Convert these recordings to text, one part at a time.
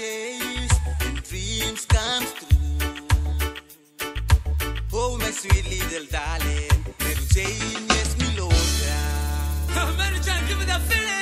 days and dreams come true. Oh, my sweet little darling, Mary Jane, yes, me Lord. Mary Jane, give me that feeling.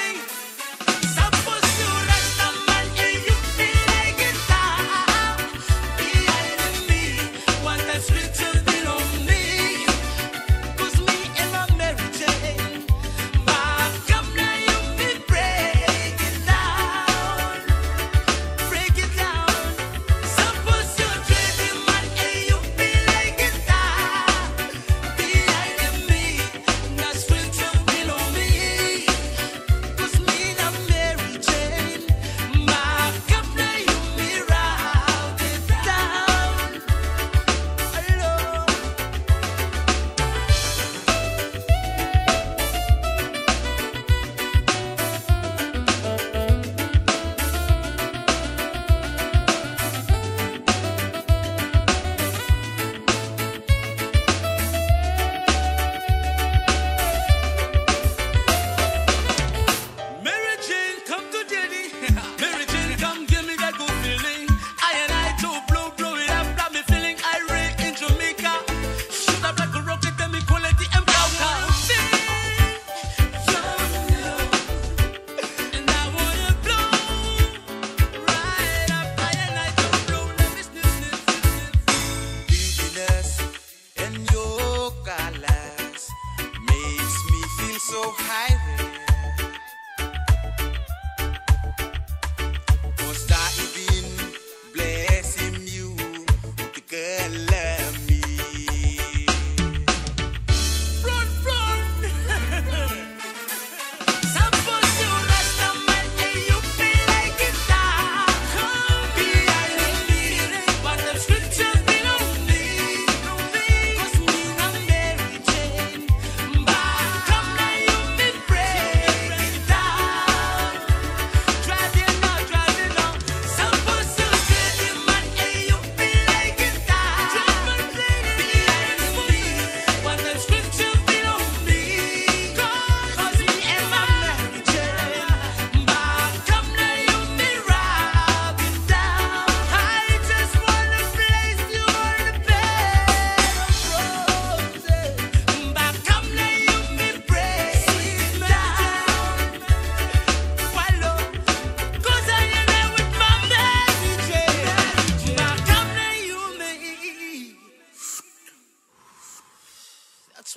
So high cause I've been blessing you with the girl love me. Run, run. Suppose you rush the man and you feel like it's time. Come behind me, but the scriptures they don't need. Cause me and Mary Jane, that's